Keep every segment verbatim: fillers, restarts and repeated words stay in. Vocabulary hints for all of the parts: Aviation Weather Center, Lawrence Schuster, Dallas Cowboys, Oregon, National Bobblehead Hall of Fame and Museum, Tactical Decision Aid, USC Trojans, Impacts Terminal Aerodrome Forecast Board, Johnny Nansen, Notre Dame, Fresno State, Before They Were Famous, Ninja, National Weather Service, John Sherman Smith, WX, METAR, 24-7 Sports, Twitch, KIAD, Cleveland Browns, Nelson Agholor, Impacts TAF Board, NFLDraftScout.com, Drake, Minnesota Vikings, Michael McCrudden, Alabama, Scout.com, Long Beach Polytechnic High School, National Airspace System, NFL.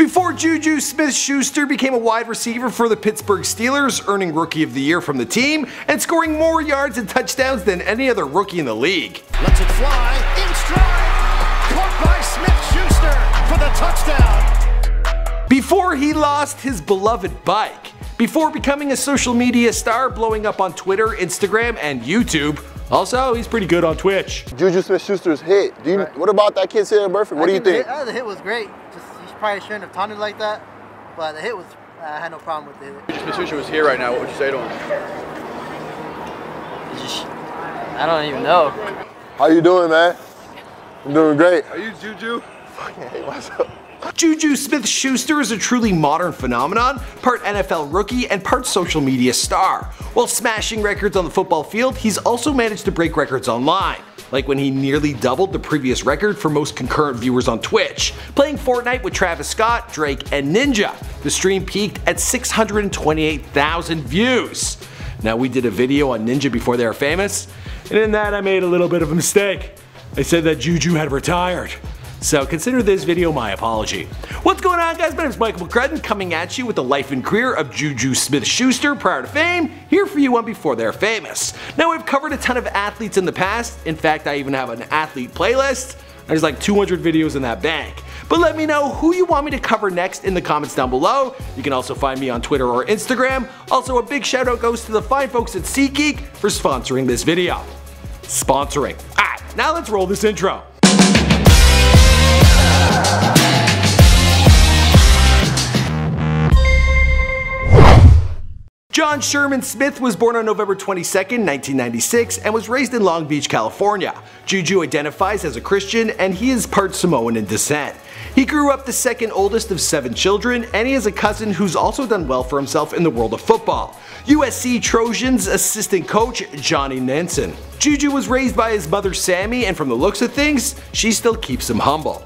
Before Juju Smith-Schuster became a wide receiver for the Pittsburgh Steelers, earning Rookie of the Year from the team and scoring more yards and touchdowns than any other rookie in the league. Let's it fly, in stride, caught by Smith-Schuster for the touchdown. Before he lost his beloved bike, before becoming a social media star, blowing up on Twitter, Instagram, and YouTube. Also, he's pretty good on Twitch. Juju Smith-Schuster's hit. Do you, right. What about that kid Sarah Burford? What I do you think? The hit, oh, the hit was great. Just, probably shouldn't have taunted like that, but the hit was, I had no problem with it. If Smith-Schuster was here right now, what would you say to him? I don't even know. How you doing, man? I'm doing great. Are you Juju? Fucking hate myself. Juju Smith-Schuster is a truly modern phenomenon, part N F L rookie and part social media star. While smashing records on the football field, he's also managed to break records online, like when he nearly doubled the previous record for most concurrent viewers on Twitch, playing Fortnite with Travis Scott, Drake, and Ninja. The stream peaked at six hundred twenty-eight thousand views. Now, we did a video on Ninja before they were famous, and in that I made a little bit of a mistake. I said that Juju had retired. So consider this video my apology. What's going on, guys? My name is Michael McCrudden, coming at you with the life and career of Juju Smith-Schuster, prior to fame, here for you on Before They're Famous. Now, we've covered a ton of athletes in the past. In fact, I even have an athlete playlist. There's like two hundred videos in that bank. But let me know who you want me to cover next in the comments down below. You can also find me on Twitter or Instagram. Also, a big shout out goes to the fine folks at SeatGeek for sponsoring this video. Sponsoring. All right, now let's roll this intro. John Sherman Smith was born on November twenty-second, nineteen ninety-six, and was raised in Long Beach, California. Juju identifies as a Christian, and he is part Samoan in descent. He grew up the second oldest of seven children, and he has a cousin who's also done well for himself in the world of football. U S C Trojans assistant coach Johnny Nansen. Juju was raised by his mother Sammy, and from the looks of things, she still keeps him humble.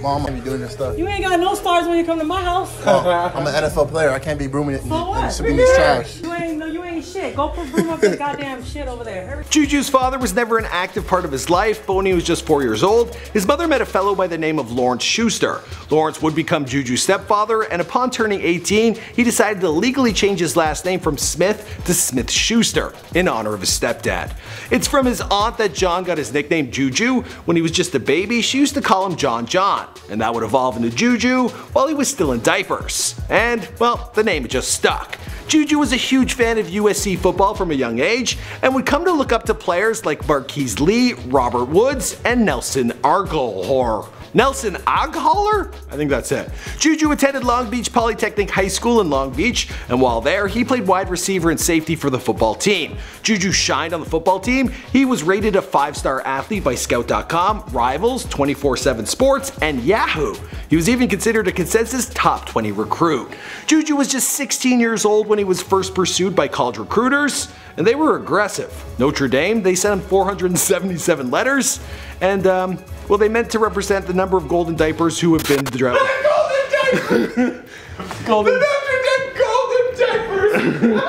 Mom, I'm doing this stuff. You ain't got no stars when you come to my house. Oh, I'm an N F L player. I can't be brooming it. So what? Be this trash. You ain't no, you ain't shit. Go put broom up this goddamn shit over there. Hurry. Juju's father was never an active part of his life, but when he was just four years old, his mother met a fellow by the name of Lawrence Schuster. Lawrence would become Juju's stepfather, and upon turning eighteen, he decided to legally change his last name from Smith to Smith-Schuster in honor of his stepdad. It's from his aunt that John got his nickname Juju. When he was just a baby, she used to call him John John. And that would evolve into Juju while he was still in diapers. And, well, the name just stuck. Juju was a huge fan of U S C football from a young age and would come to look up to players like Marquise Lee, Robert Woods, and Nelson Agholor. Nelson Agholor? I think that's it. Juju attended Long Beach Polytechnic High School in Long Beach, and while there, he played wide receiver and safety for the football team. Juju shined on the football team. He was rated a five-star athlete by Scout dot com, Rivals, twenty-four seven Sports, and Yahoo! He was even considered a consensus top twenty recruit. Juju was just sixteen years old when he was first pursued by college recruiters, and they were aggressive. Notre Dame, they sent him four hundred seventy-seven letters, and um, well, they meant to represent the number of golden diapers who have been drought. Golden diapers! Golden. The golden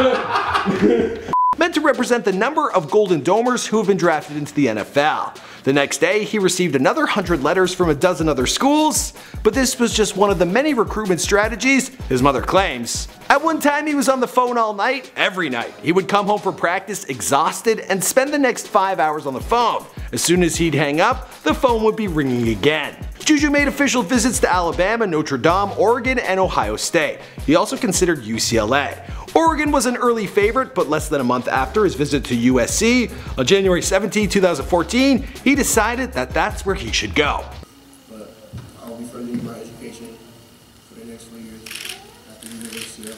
diapers! Meant to represent the number of golden domers who have been drafted into the N F L. The next day, he received another hundred letters from a dozen other schools, but this was just one of the many recruitment strategies his mother claims. At one time, he was on the phone all night, every night. He would come home from practice exhausted and spend the next five hours on the phone. As soon as he'd hang up, the phone would be ringing again. Juju made official visits to Alabama, Notre Dame, Oregon, and Ohio State. He also considered U C L A. Oregon was an early favorite, but less than a month after his visit to U S C, on January seventeenth, two thousand fourteen, he decided that that's where he should go. But I'll be furthering my education for the next three years after the University of.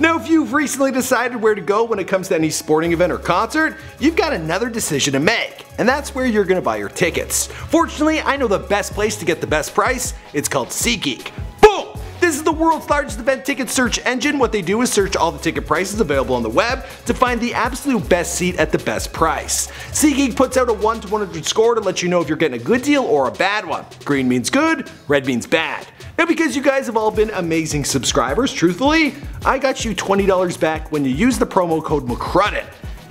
Now, if you've recently decided where to go when it comes to any sporting event or concert, you've got another decision to make. And that's where you're gonna buy your tickets. Fortunately, I know the best place to get the best price. It's called SeatGeek. Boom! This is the world's largest event ticket search engine. What they do is search all the ticket prices available on the web to find the absolute best seat at the best price. SeatGeek puts out a one to one hundred score to let you know if you're getting a good deal or a bad one. Green means good, red means bad. Now, because you guys have all been amazing subscribers, truthfully, I got you twenty dollars back when you use the promo code McCrudden.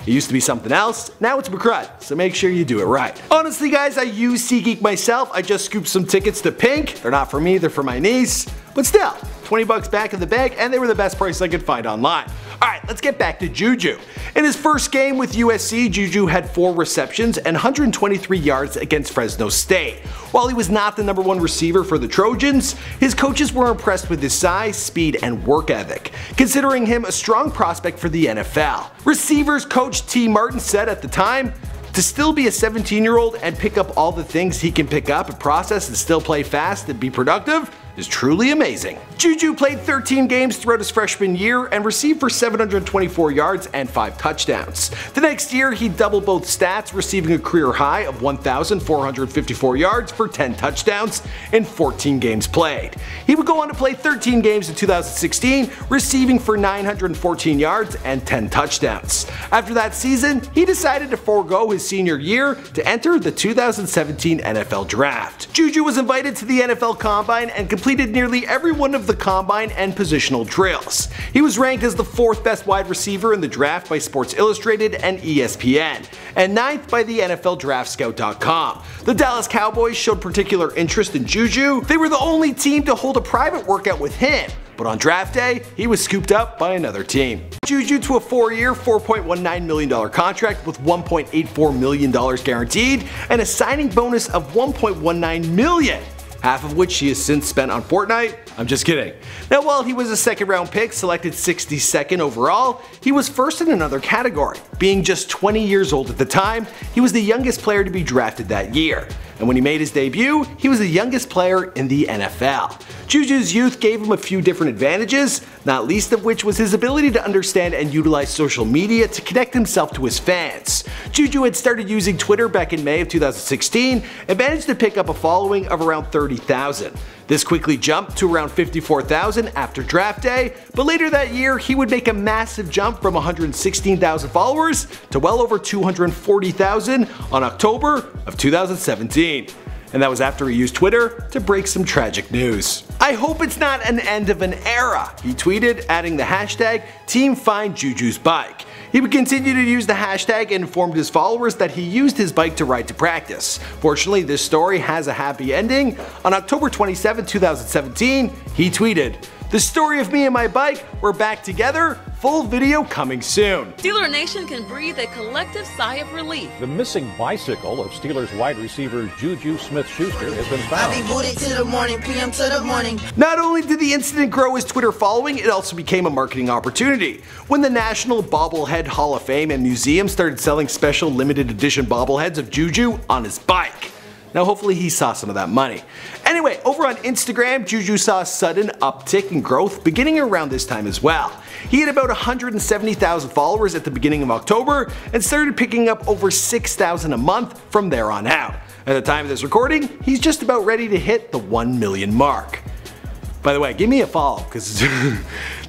It used to be something else, now it's McCrudden, so make sure you do it right. Honestly guys, I use SeatGeek myself. I just scooped some tickets to Pink. They're not for me, they're for my niece, but still, twenty bucks back in the bag, and they were the best price I could find online. Alright, let's get back to Juju. In his first game with U S C, Juju had four receptions and one hundred twenty-three yards against Fresno State. While he was not the number one receiver for the Trojans, his coaches were impressed with his size, speed, and work ethic, considering him a strong prospect for the N F L. Receivers coach T. Martin said at the time, "To still be a seventeen-year-old and pick up all the things he can pick up and process and still play fast and be productive is truly amazing." Juju played thirteen games throughout his freshman year and received for seven hundred twenty-four yards and five touchdowns. The next year, he doubled both stats, receiving a career high of one thousand four hundred fifty-four yards for ten touchdowns in fourteen games played. He would go on to play thirteen games in two thousand sixteen, receiving for nine hundred fourteen yards and ten touchdowns. After that season, he decided to forego his senior year to enter the two thousand seventeen N F L Draft. Juju was invited to the N F L Combine and completed Completed nearly every one of the combine and positional drills. He was ranked as the fourth best wide receiver in the draft by Sports Illustrated and E S P N, and ninth by the N F L Draft Scout dot com. The Dallas Cowboys showed particular interest in Juju. They were the only team to hold a private workout with him, but on draft day, he was scooped up by another team. Juju to a four-year, four point one nine million dollar contract with one point eight four million dollars guaranteed and a signing bonus of one point one nine million dollars. Half of which he has since spent on Fortnite. I'm just kidding. Now, while he was a second round pick, selected sixty-second overall, he was first in another category. Being just twenty years old at the time, he was the youngest player to be drafted that year. And when he made his debut, he was the youngest player in the N F L. Juju's youth gave him a few different advantages, not least of which was his ability to understand and utilize social media to connect himself to his fans. Juju had started using Twitter back in May of two thousand sixteen and managed to pick up a following of around thirty thousand. This quickly jumped to around fifty-four thousand after draft day, but later that year he would make a massive jump from one hundred sixteen thousand followers to well over two hundred forty thousand on October of two thousand seventeen. And that was after he used Twitter to break some tragic news. "I hope it's not an end of an era," he tweeted, adding the hashtag TeamFindJuju'sBike. He would continue to use the hashtag and informed his followers that he used his bike to ride to practice. Fortunately, this story has a happy ending. On October twenty-seventh, two thousand seventeen, he tweeted, "The story of me and my bike, we're back together, full video coming soon." Steeler Nation can breathe a collective sigh of relief. The missing bicycle of Steelers wide receiver Juju Smith-Schuster has been found. I'll be booted to the morning, P M to the morning. Not only did the incident grow his Twitter following, it also became a marketing opportunity. When the National Bobblehead Hall of Fame and Museum started selling special limited edition bobbleheads of Juju on his bike. Now hopefully he saw some of that money. Anyway, over on Instagram, Juju saw a sudden uptick in growth beginning around this time as well. He had about one hundred seventy thousand followers at the beginning of October and started picking up over six thousand a month from there on out. At the time of this recording, he's just about ready to hit the one million mark. By the way, give me a follow, because the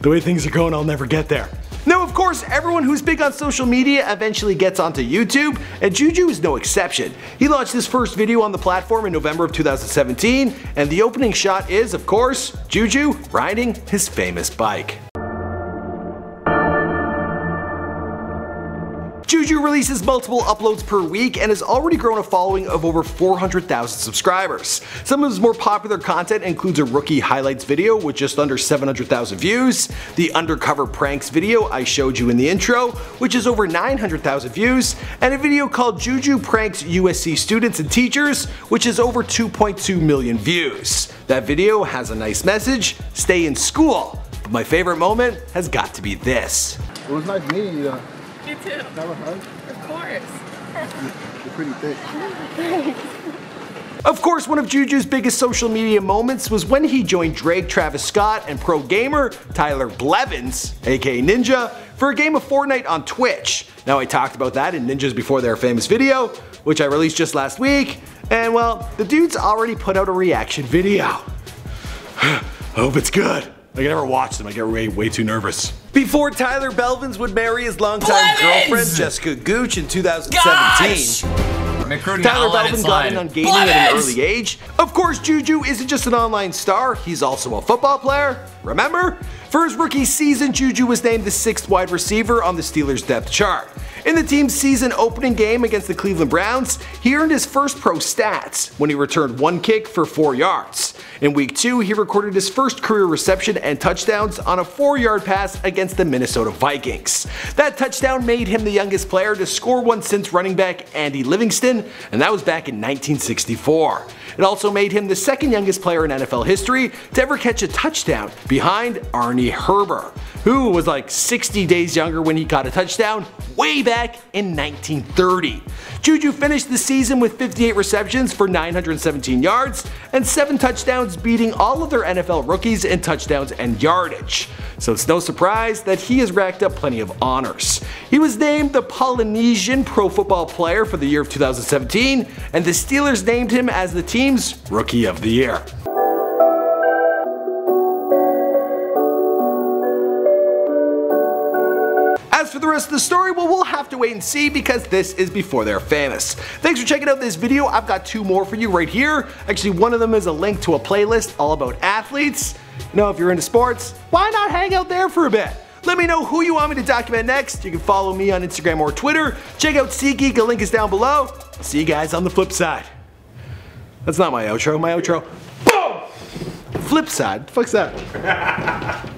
way things are going, I'll never get there. Now, of course, everyone who's big on social media eventually gets onto YouTube, and Juju is no exception. He launched his first video on the platform in November of two thousand seventeen, and the opening shot is, of course, Juju riding his famous bike. Juju releases multiple uploads per week and has already grown a following of over four hundred thousand subscribers. Some of his more popular content includes a rookie highlights video with just under seven hundred thousand views, the undercover pranks video I showed you in the intro, which is over nine hundred thousand views, and a video called Juju Pranks U S C Students and Teachers, which is over two point two million views. That video has a nice message, stay in school, but my favorite moment has got to be this. It was nice meeting you. You too. Have a hug? Of course. You're pretty thick. Thanks. Of course, one of Juju's biggest social media moments was when he joined Drake, Travis Scott, and pro gamer Tyler Blevins, aka Ninja, for a game of Fortnite on Twitch. Now, I talked about that in Ninja's Before Their Famous video, which I released just last week, and well, the dude's already put out a reaction video. I hope it's good. I can never watch them, I get way, way too nervous. Before Tyler Blevins would marry his longtime Blevins! girlfriend, Jessica Gooch, in two thousand seventeen. Gosh! Tyler Blevins got in on gaming Blevins! at an early age. Of course, Juju isn't just an online star, he's also a football player remember? For his rookie season, Juju was named the sixth wide receiver on the Steelers depth chart. In the team's season opening game against the Cleveland Browns, he earned his first pro stats when he returned one kick for four yards. In week two, he recorded his first career reception and touchdowns on a four-yard pass against the Minnesota Vikings. That touchdown made him the youngest player to score one since running back Andy Livingston, and that was back in nineteen sixty-four. It also made him the second youngest player in N F L history to ever catch a touchdown, behind Arnie Herber, who was like sixty days younger when he caught a touchdown way back in nineteen thirty. Juju finished the season with fifty-eight receptions for nine hundred seventeen yards and seven touchdowns, beating all other N F L rookies in touchdowns and yardage. So it's no surprise that he has racked up plenty of honors. He was named the Polynesian Pro Football Player for the year of two thousand seventeen, and the Steelers named him as the team's Rookie of the Year. As for the rest of the story, well, we'll have to wait and see because this is Before They're Famous. Thanks for checking out this video. I've got two more for you right here. Actually, one of them is a link to a playlist all about athletes. You know, if you're into sports, why not hang out there for a bit? Let me know who you want me to document next. You can follow me on Instagram or Twitter. Check out SeatGeek, a link is down below. I'll see you guys on the flip side. That's not my outro, my outro. Boom! Flip side, the fuck's that?